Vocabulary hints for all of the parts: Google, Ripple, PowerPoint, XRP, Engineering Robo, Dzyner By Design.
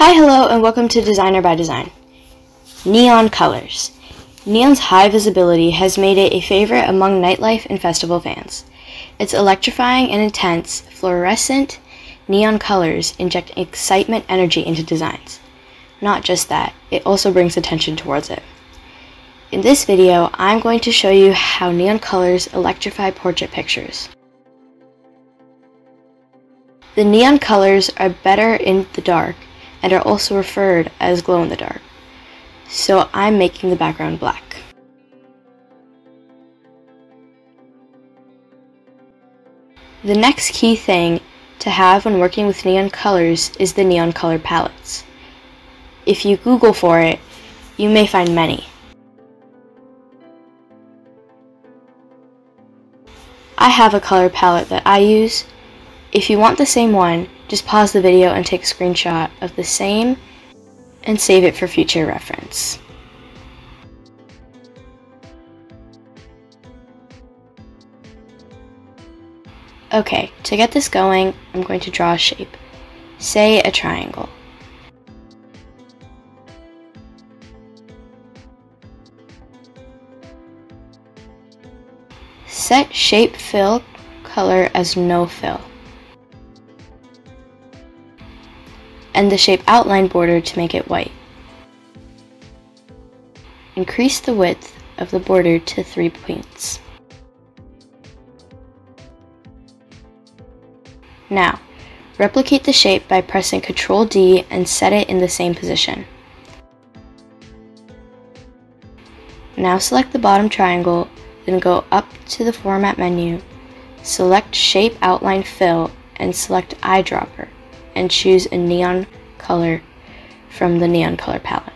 Hi, hello, and welcome to Dzyner by Design. Neon colors. Neon's high visibility has made it a favorite among nightlife and festival fans. Its electrifying and intense, fluorescent neon colors inject excitement energy into designs. Not just that, it also brings attention towards it. In this video, I'm going to show you how neon colors electrify portrait pictures. The neon colors are better in the dark, and are also referred as glow-in-the-dark. So I'm making the background black. The next key thing to have when working with neon colors is the neon color palettes. If you Google for it, you may find many. I have a color palette that I use. If you want the same one, just pause the video and take a screenshot of the same and save it for future reference. Okay, to get this going, I'm going to draw a shape, say a triangle. Set shape fill color as no fill, and the shape outline border to make it white. Increase the width of the border to 3 points. Now, replicate the shape by pressing Ctrl D and set it in the same position. Now select the bottom triangle, then go up to the Format menu, select Shape Outline Fill, and select Eyedropper, and choose a neon color from the neon color palette.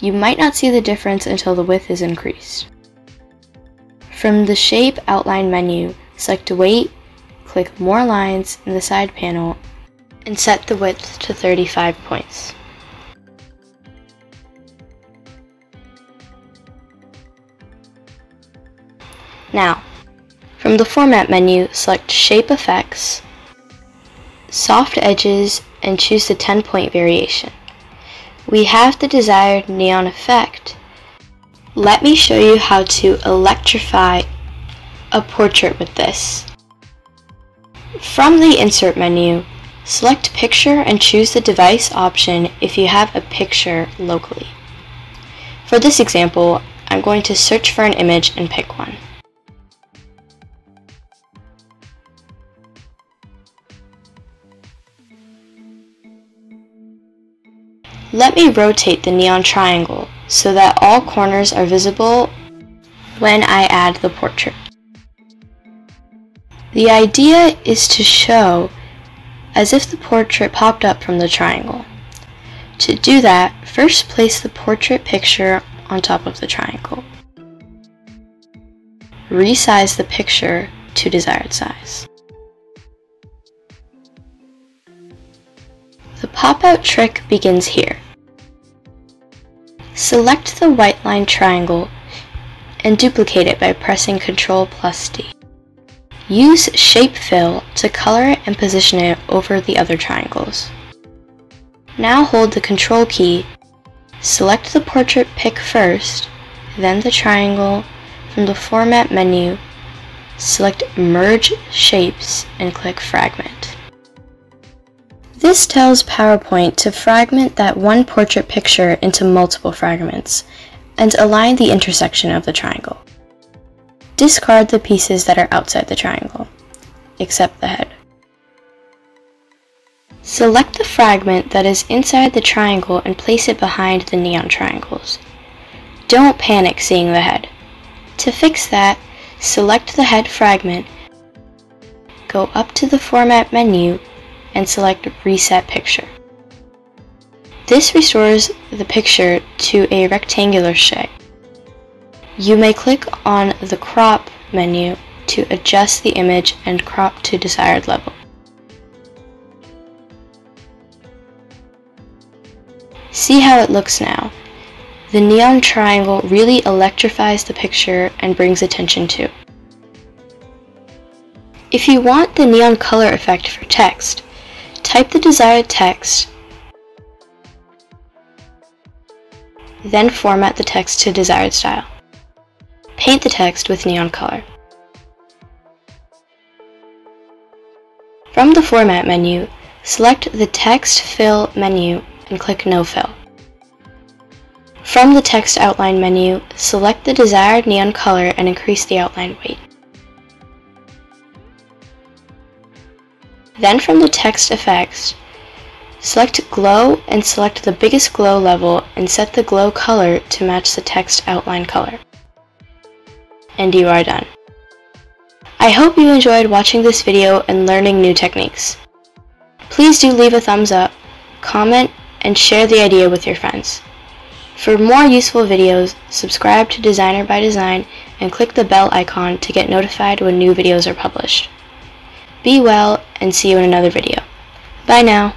You might not see the difference until the width is increased. From the Shape Outline menu, select Weight, click More Lines in the side panel, and set the width to 35 points. Now, from the Format menu, select Shape Effects, Soft Edges, and choose the 10-point variation. We have the desired neon effect. Let me show you how to electrify a portrait with this. From the Insert menu, select Picture and choose the Device option if you have a picture locally. For this example, I'm going to search for an image and pick one. Let me rotate the neon triangle so that all corners are visible when I add the portrait. The idea is to show as if the portrait popped up from the triangle. To do that, first place the portrait picture on top of the triangle. Resize the picture to desired size. The pop-out trick begins here. Select the white line triangle and duplicate it by pressing Ctrl+D. Use Shape Fill to color it and position it over the other triangles. Now hold the Ctrl key, select the portrait pic first, then the triangle. From the Format menu, select Merge Shapes and click Fragment. This tells PowerPoint to fragment that one portrait picture into multiple fragments and align the intersection of the triangle. Discard the pieces that are outside the triangle, except the head. Select the fragment that is inside the triangle and place it behind the neon triangles. Don't panic seeing the head. To fix that, select the head fragment, go up to the Format menu, and select Reset Picture. This restores the picture to a rectangular shape. You may click on the Crop menu to adjust the image and crop to desired level. See how it looks now. The neon triangle really electrifies the picture and brings attention to it. If you want the neon color effect for text, type the desired text, then format the text to desired style. Paint the text with neon color. From the Format menu, select the Text Fill menu and click No Fill. From the Text Outline menu, select the desired neon color and increase the outline weight. Then from the Text Effects, select Glow and select the biggest glow level and set the glow color to match the text outline color. And you are done. I hope you enjoyed watching this video and learning new techniques. Please do leave a thumbs up, comment, and share the idea with your friends. For more useful videos, subscribe to Dzyner by Design and click the bell icon to get notified when new videos are published. Be well, and see you in another video. Bye now.